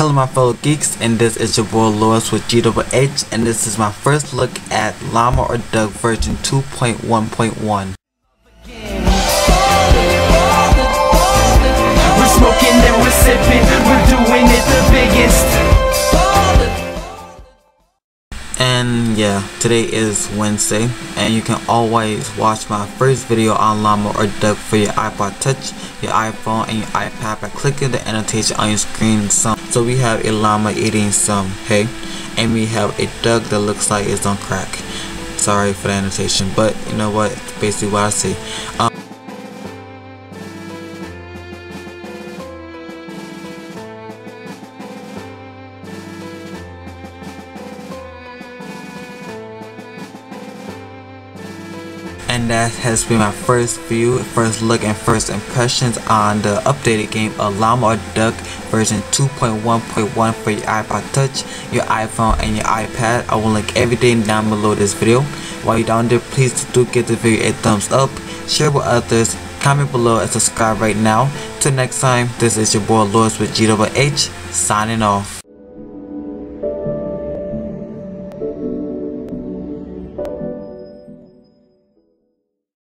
Hello my fellow geeks, and this is your boy Lewis with GWH, and this is my first look at Llama or Duck version 2.1.1. We're smoking and we're sipping, we're doing it the biggest. And yeah, today is Wednesday, and you can always watch my first video on Llama or Duck for your iPod Touch, your iPhone, and your iPad by clicking the annotation on your screen. So we have a llama eating some hay, and we have a duck that looks like it's on crack. Sorry for the annotation, but you know what? It's basically what I see. And that has been my first look and first impressions on the updated game of Llama or Duck version 2.1.1 for your iPod Touch, your iPhone, and your iPad. I will link everything down below this video. While you're down there, please do give the video a thumbs up, share with others, comment below, and subscribe right now. Till next time, this is your boy Lewis with GWH, signing off.